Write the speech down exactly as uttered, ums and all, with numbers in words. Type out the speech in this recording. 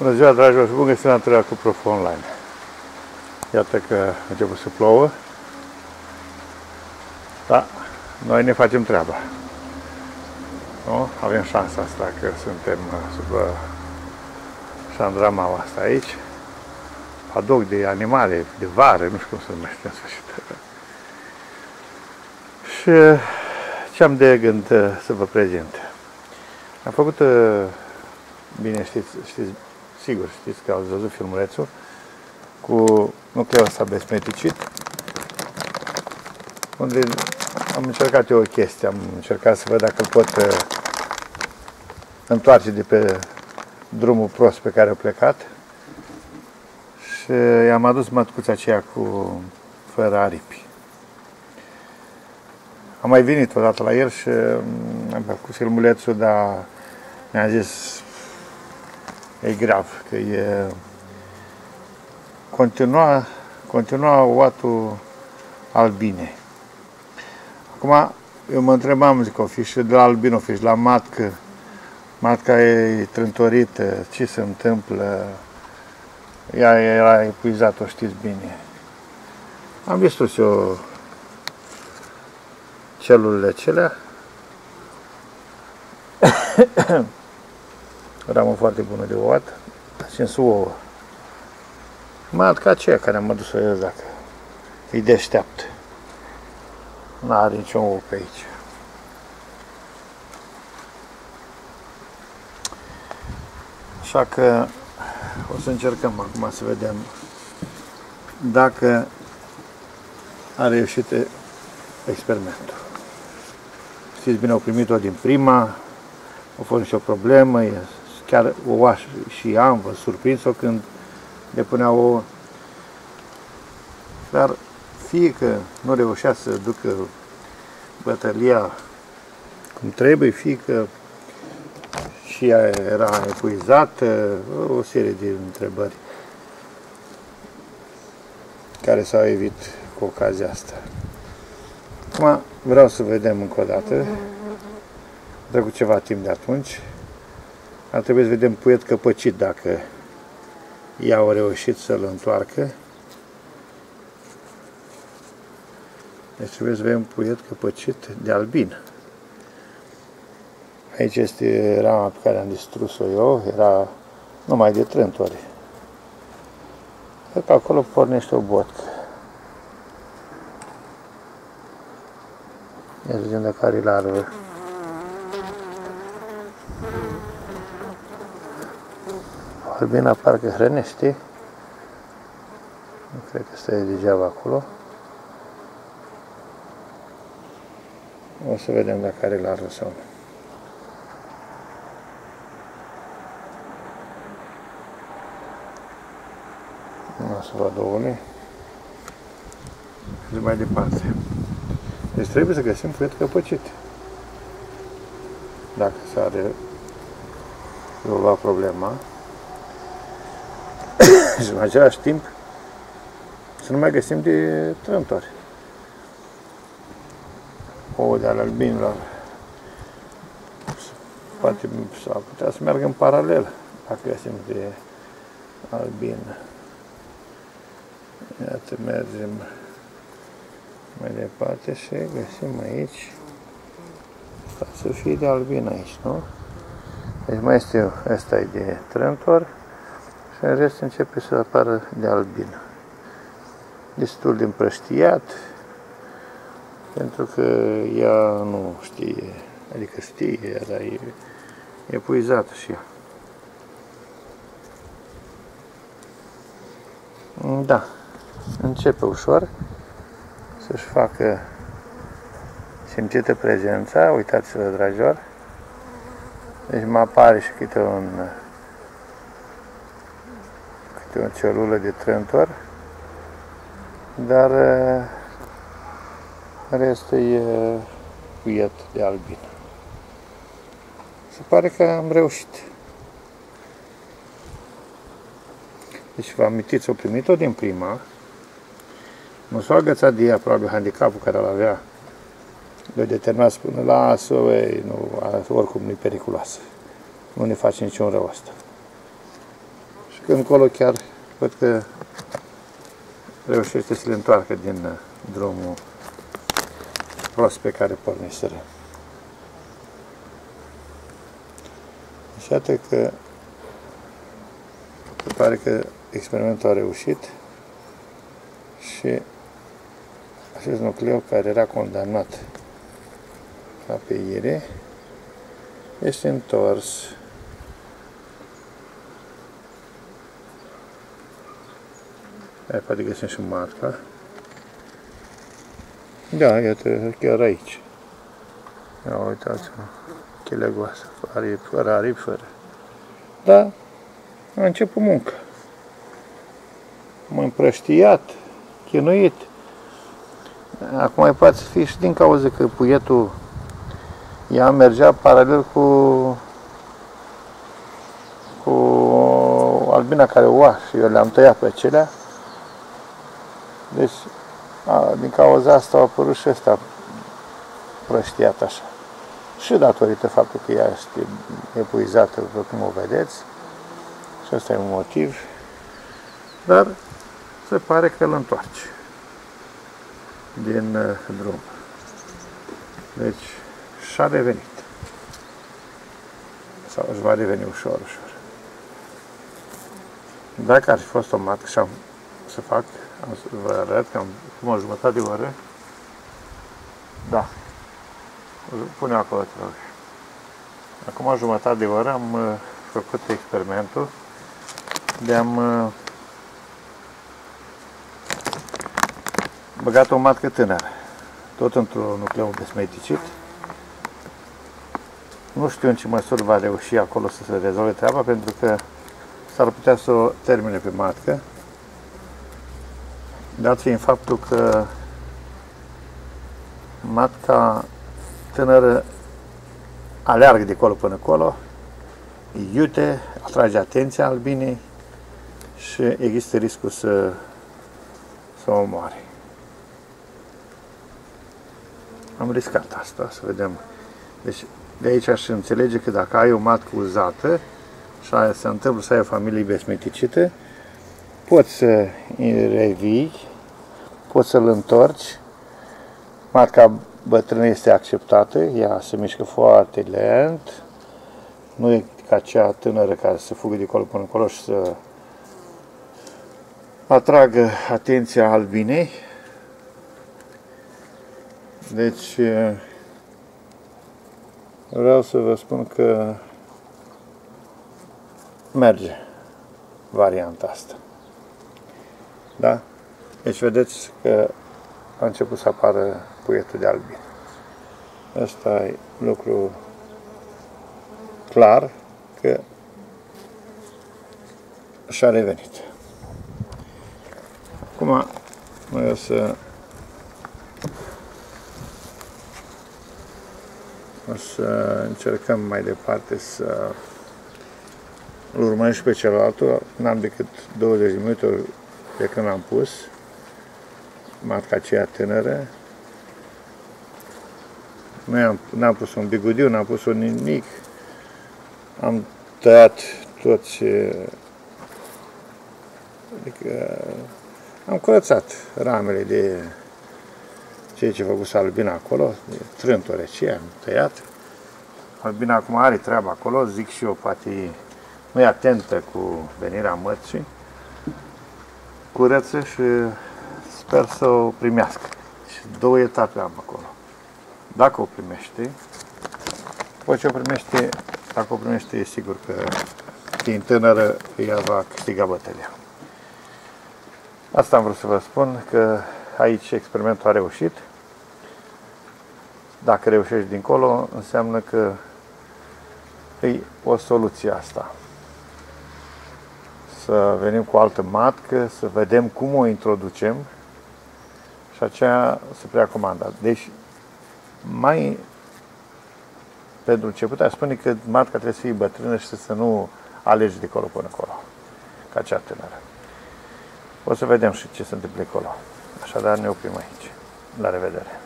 Bună ziua, dragilor, și bun găsit la întâlnirea cu Prof Online. Iată că a început să plouă. Da, noi ne facem treaba. Nu? Avem șansa asta că suntem sub uh, șandramaua asta aici. Padoc de animale, de vară, nu știu cum se numește în sfârșit. Și ce am de gând să vă prezint? Am făcut, uh, bine știți, știți, sigur știți că ați văzut filmulețul cu nucleul ăsta besmeticit, unde am încercat eu o chestie, am încercat să văd dacă îl pot uh, întoarce de pe drumul prost pe care a plecat și i-am adus mătcuța aceea cu fără aripi. Am mai venit odată la el și am făcut filmulețul, dar mi-a zis e grav, că e continua, continua oatul albine. Acum, eu mă întrebam, zic, o fi și de la albin, o fi și la matcă, matca e trântorită, ce se întâmplă, ea era epuizată, o știți bine. Am distrus eu celulele acelea. Ramă foarte bună de ouat, sens ouă. Matca aceea care am adus-o eu, dacă îi deșteaptă. N-are niciun ou pe aici. Așa că o să încercăm acum să vedem dacă a reușit experimentul. Știți bine, au primit-o din prima, a fost nicio problemă, chiar ouă și ea, am surprins-o când depunea ouă. Dar fie că nu reușea să ducă bătălia cum trebuie, fie că și ea era epuizată, o serie de întrebări care s-au evit cu ocazia asta. Acum vreau să vedem încă o dată, trecut ceva timp de atunci, ar trebui să vedem puiet căpăcit dacă ea au reușit să-l întoarcă. Deci trebuie să vedem puiet căpăcit de albin. Aici este rama pe care am distrus-o eu, era numai de trântori. Cred că acolo pornește o botcă. Ia să vedem dacă are larvă. Albina parcă hrănește. Nu cred că stai degeaba acolo. O să vedem dacă are larvă sau nu. O să văd ouăle. Și mai departe. Deci trebuie să găsim puiet căpăcit. Dacă s-a rezolvat problema. Și în același timp să nu mai găsim de trântori. Ouă de al albinilor. Poate s-ar putea să meargă în paralel dacă găsim de albin. Iată, mergem mai departe și găsim aici, ca să fie de albin aici, nu? Deci mai este, ăsta e de trântor și în rest începe să apară de albin. Destul de împrăștiat, pentru că ea nu știe, adică știe, dar e epuizată și ea. Da, începe ușor să-și facă simțită prezența, uitați-vă, dragilor. Deci mă apare și câte un, câte o celulă de trântor, dar restul e puiet de albin. Se pare că am reușit. Deci vă amintiți, o primit-o din prima, nu s-a agățat de ea, probabil handicapul care îl avea le-a determinat să spună, lasă, ei, nu, oricum nu-i periculoasă, nu ne face niciun rău asta. încolo chiar văd că reușește să le întoarcă din drumul prost pe care porniseră. Și iată că se pare că experimentul a reușit și acest nucleu care era condamnat la pieire este întors. Hai, poate găsim și marca. Da, iată, chiar aici. Ia uitați-mă, chelegoasă, aripi, fără aripi, fără. Dar a început munca. M-am împrăștiat, chinuit. Acum mai poate fi și din cauza că puietul ea mergea paralel cu cu albina care oa și eu le-am tăiat pe acelea. Deci, a, din cauza asta a apărut și ăsta prăștiat așa. Și datorită faptul că ea este epuizată, după cum o vedeți. Și ăsta e un motiv. Dar se pare că îl întoarce din uh, drum. Deci, și-a revenit. Sau își va reveni ușor, ușor. Dacă ar fi fost o matcă și-am să fac, am să vă arăt că am o jumătate de oră. Da. Pune acolo. Acum o jumătate de oră am uh, făcut experimentul de am uh, băgat o matcă tânără, tot într-un nucleu desmeticit. Nu știu în ce măsură va reuși acolo să se rezolve treaba, pentru că s-ar putea să o termine pe matcă, dat fiind faptul că matca tânără aleargă de colo până acolo, iute, atrage atenția albinei și există riscul să, să o omoare. Am riscat asta, să vedem. Deci, de aici aș înțelege că dacă ai o matcă uzată și aia se întâmplă să ai o familie besmeticite, poți să revii, poți să-l întorci. Matca bătrână este acceptată, ea se mișcă foarte lent, nu e ca cea tânără care să fugă de acolo până acolo și să atragă atenția albinei. Deci, vreau să vă spun că merge varianta asta. Da? Deci vedeți că a început să apară puietul de albin. Asta e lucru clar că și-a revenit. Acum mai o să O să încercăm mai departe să îl urmăm și pe celălalt. N-am decât douăzeci de minute de când am pus matca aceea tânără. N-am pus un bigudiu, n-am pus un nimic. Am tăiat toți, adică am curățat ramele de ceea ce făcuse albina acolo, trântori aceea, am tăiat. Albina acum are treaba acolo, zic și eu, poate nu e atentă cu venirea măcii. Curăță și sper să o primească. Și două etape am acolo. Dacă o primește, după ce o primește, dacă o primește, e sigur că fiind tânără, ea va câștiga bătălia. Asta am vrut să vă spun, că aici experimentul a reușit. Dacă reușești dincolo, înseamnă că e o soluție asta. Să venim cu o altă matcă, să vedem cum o introducem și aceea se prea comanda. Deci, mai pentru început, aș spune că matca trebuie să fie bătrână și să nu alegi de acolo până acolo, ca cea tânără. O să vedem și ce se întâmplă acolo. Așadar ne oprim aici. La revedere!